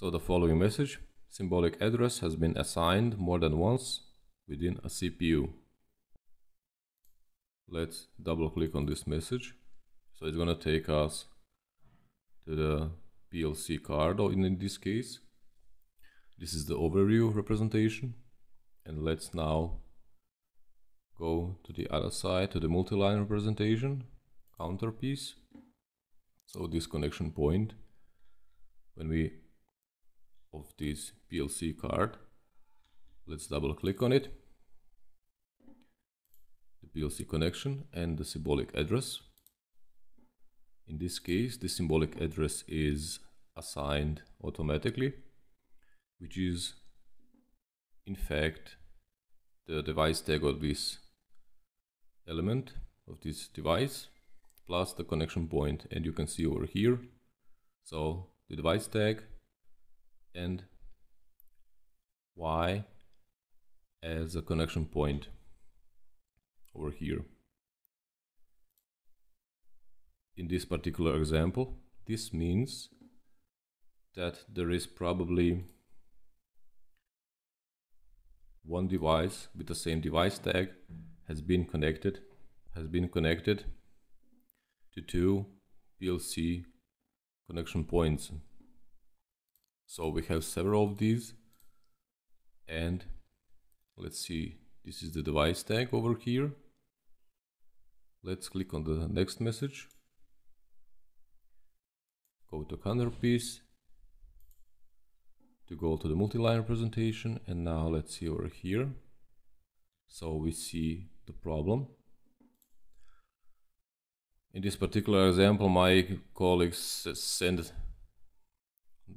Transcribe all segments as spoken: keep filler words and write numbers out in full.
So the following message: symbolic address has been assigned more than once within a C P U. Let's double click on this message. So it's gonna take us to the P L C card, or in this case, this is the overview representation. And let's now go to the other side, to the multi-line representation, counter piece. So this connection point, when we of this P L C card, let's double click on it, the P L C connection and the symbolic address. In this case, the symbolic address is assigned automatically, which is in fact the device tag of this element of this device plus the connection point. And you can see over here, so the device tag and Y as a connection point over here. In this particular example, this means that there is probably one device with the same device tag has been connected, has been connected to two P L C connection points. So we have several of these, and let's see, this is the device tag over here. Let's click on the next message, go to counter piece to go to the multi-line representation, and now let's see over here. So we see the problem. In this particular example, my colleagues send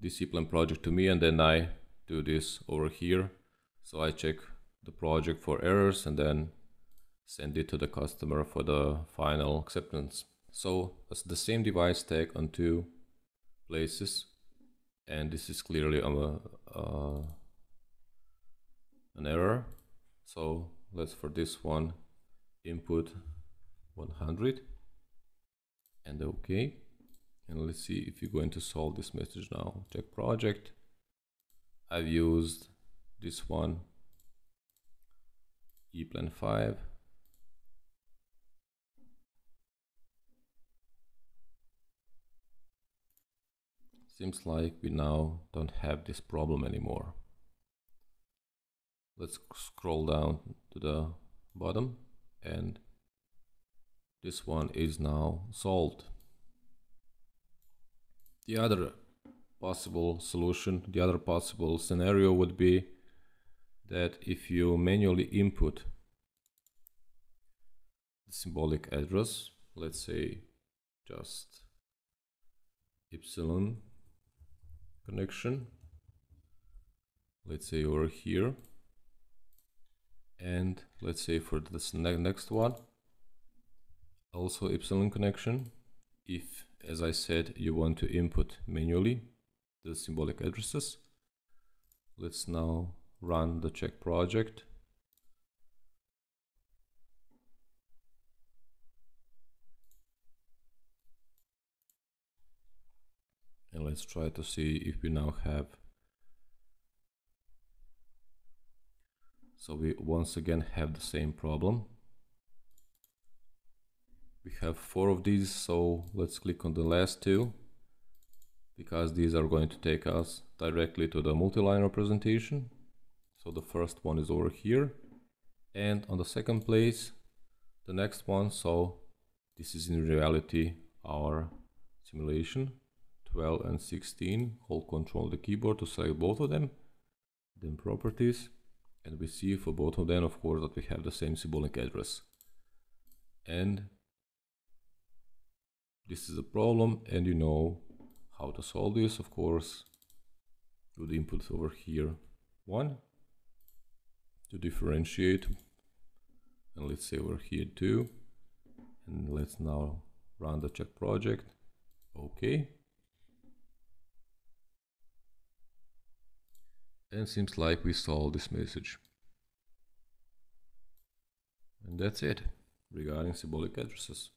this Eplan project to me, and then I do this over here. So I check the project for errors and then send it to the customer for the final acceptance. So that's the same device tag on two places, and this is clearly a, uh, an error. So let's for this one input one hundred and OK. And let's see if we're going to solve this message now. Check project. I've used this one, Eplan five. Seems like we now don't have this problem anymore. Let's scroll down to the bottom, and this one is now solved. The other possible solution, the other possible scenario would be that if you manually input the symbolic address, let's say just epsilon connection, let's say over here, and let's say for this next one, also epsilon connection. If, as I said, you want to input manually the symbolic addresses, let's now run the check project. And let's try to see if we now have. So we once again have the same problem. We have four of these, so let's click on the last two, because these are going to take us directly to the multi-line representation. So the first one is over here, and on the second place, the next one. So this is in reality our simulation, twelve and sixteen. Hold control on the keyboard to select both of them, then properties, and we see for both of them, of course, that we have the same symbolic address. And this is a problem, and you know how to solve this, of course. Do the inputs over here one to differentiate, and let's say over here two, and let's now run the check project. Okay, and seems like we solved this message, and that's it regarding symbolic addresses.